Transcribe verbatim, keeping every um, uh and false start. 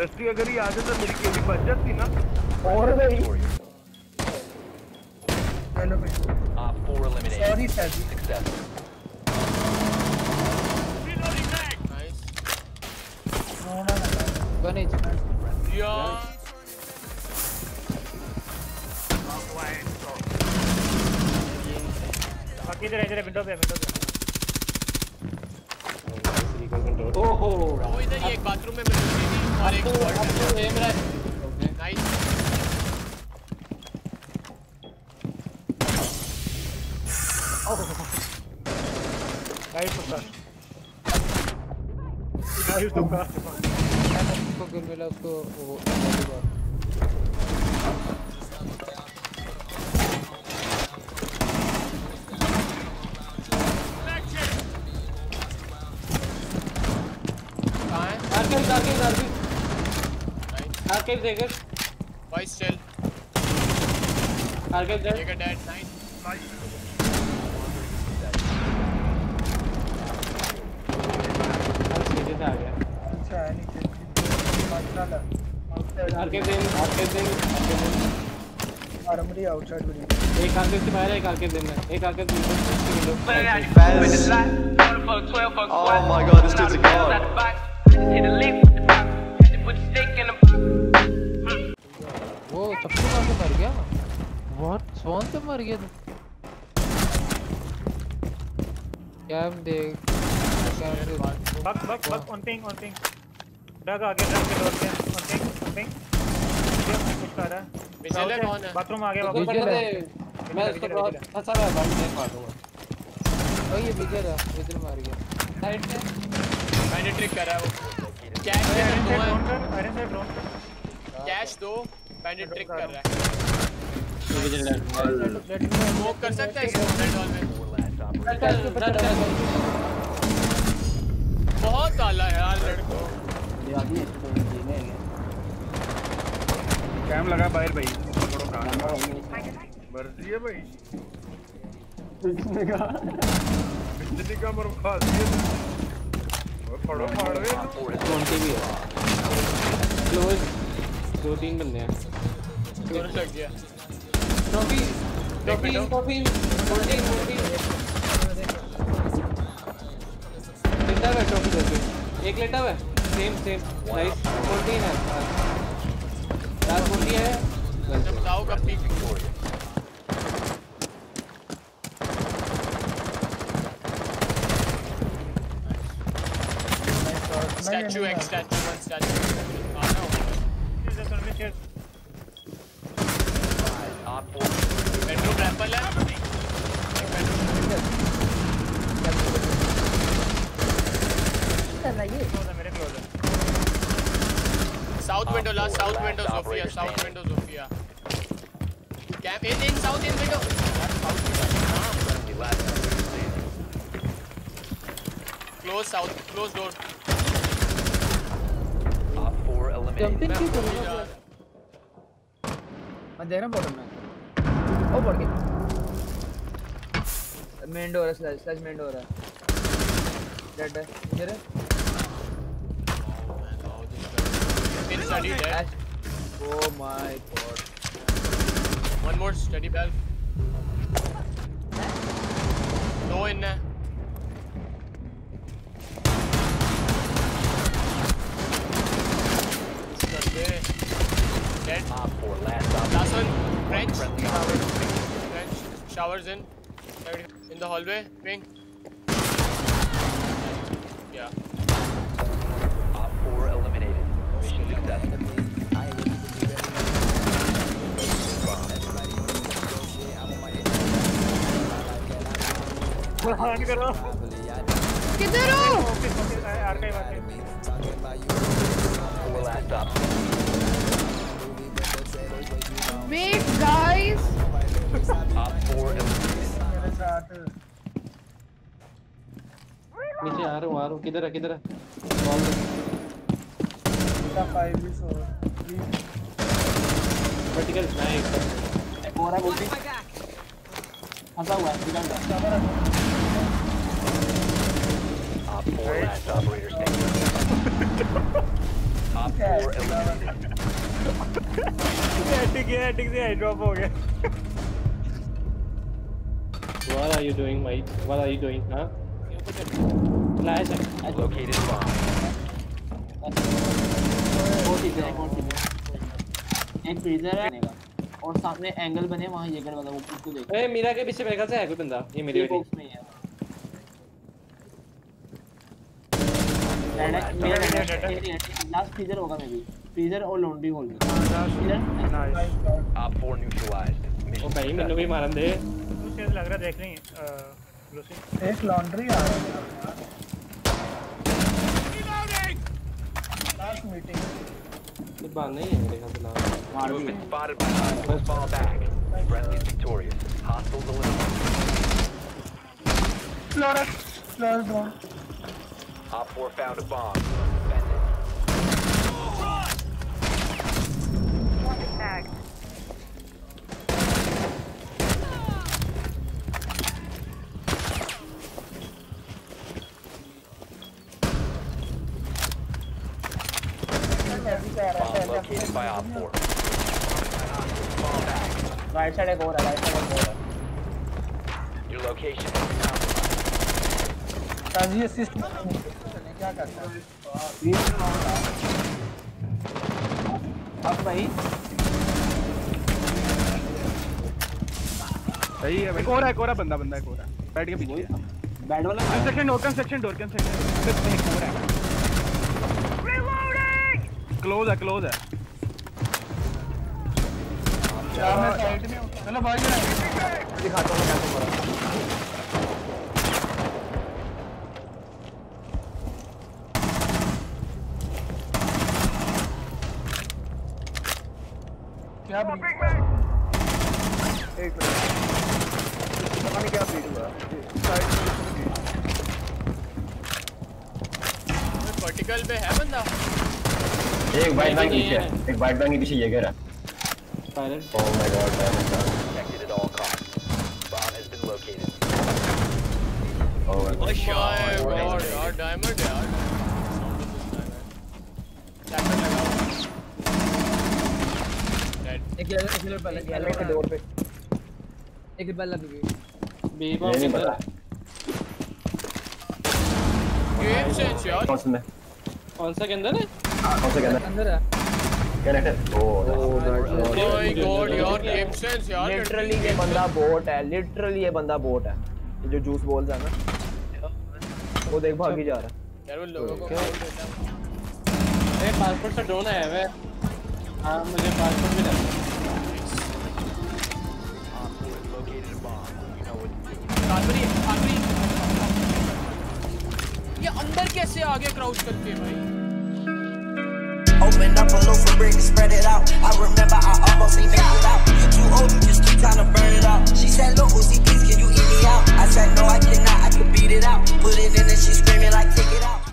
रस्ती अगर ये आदत मेरी केली बच जाती ना और नहीं मैंने में आप four eliminated sorry sir success nice no no Ganesh yo off line बाकी इधर इधर विंडो पे विंडो पे ओहो वो इधर ही एक बाथरूम में मिल रही थी और एक और एम रहा है नाइस ओहो गाइस पता गाइस तो का उसको गोल मिला उसको वो Archive Jaeger Why still? Archive Jaeger Jaeger dead nine Bye Archive Jaeger Archive Jaeger Armory outside One Archive से बाहर है एक Archive Jaeger में एक Archive Jaeger Oh my god this dude's a god मर गया व्हाट स्वान तो मर गया क्या हम देख बक बक बक ऑन पिंग ऑन पिंग डग आगे डग के डॉट पे ऑन पिंग ऑन पिंग कुछ कर रहा है विजिलेंट ऑन है बाथरूम आ गया वापस कर दे मैं इसको बहुत फंसा रहा भाई मैं मारूंगा ओ ये बिगड़ा इधर मार गया साइड से मैंने ट्रिक कर रहा है वो कैश दो अरे सर ड्रोन कैश दो बैंडेड ट्रिक कर रहा है वो कर सकता है इस डॉल में बहुत आला है यार लड़को ये आदमी इसको जीने कैम लगा बाहर भाई थोड़ा काम मर्जी है भाई इसने कहा इसने कहा मरो खास ये थोड़ा फाड़ दे ट्वेंटी भी है क्लोज दो तीन बंदे हैं दोनों लग गया टॉपी टॉपी टॉपी टॉपी लेटा हुआ टॉपी टॉपी एक लेटा हुआ सेम सेम नाइस फोर्टीन है यार फोर्टीन है मुझे बताओ कब पीक हो स्टैचू एक statue one statue South window last south window Sophia south window Sophia Camp in in south in window Close south close door Top four eliminated मैं देख रहा बॉटम में ओ पड़ गया main door slash slash main door है dead है इधर है Study there. Oh my god. One more study bell. No in. Study. Dead. Up for last. Last one. French. French. Showers in. In the hallway. Pink. Yeah. Up for eliminated. That I will be there hang kar lo kidhar ho archive archive wait guys top four mere saath niche aa raha hu aa raha hu kidhar hai kidhar hai vertical nahi ek aur hai bolti aata hua vertical आप four operator stand up top four eliminated. What are you doing, mate? What are you doing, huh? Nice. I located bomb. एक freezer है और सामने angle बने वहां ये वाला वो उसको देख ए मीरा के पीछे बैठा है कोई बंदा ये मेरे बॉक्स में है लास्ट फ्रीजर होगा मे बी फ्रीजर और लॉन्ड्री हॉल में नाइस आप फोर न्यूट्रलाइज्ड ओ भाई मैंने भी मारन दे मुझे लग रहा देख नहीं एक लॉन्ड्री आ रहा है last meeting It's not here, I don't know. Spotted by hostiles, fall back. Friendly victorious. Hostiles eliminated. Flores! Flores gone. Op four found a bomb. Defend it. Run! One is tagged. Located by Op four. Fall back. Right side is over. Right side is Your location is compromised. Can you assist me? Up, buddy. सही है भाई. कोरा कोरा बंदा बंदा कोरा. बैठ के पीछे. Bed वाला. Construction door, construction door, construction. कोरा. Close है, close है। क्या मैं साइड में हूँ? चलो भाई जाएं। दिखाता हूँ कैसे करा। क्या बीट? एक मिनट। पता नहीं क्या बीट हुआ। साइड में। वर्टिकल पे है बंदा। एक बाइट बैंक पीछे एक बाइट बैंक के पीछे ये गया pilot oh my god protected at all cost bomb has been located oh my god यार डायमंड यार टैपर लगाओ एक किलर पहले गया के डोर पे एक बल लग गई बेबा नहीं पता गेम चेंज यार कौन सा कौन सा के अंदर है कौन से अंदर अंदर है कनेक्टेड ओह माय गॉड यार गेम सेंस यार लिटरली ये बंदा बोट है लिटरली ये बंदा बोट है जो जूस बॉल्स है ना वो देख भाग ही जा रहा है यार वो लोगों को अरे पासपोर्ट से ड्रोन आया है हां मुझे पासपोर्ट भी लगा आखिरी आखिरी ये अंदर कैसे आ गया क्राउच करके भाई Opened up a loaf of bread and spread it out I remember I almost ain't made it out You're too old, you just keep trying to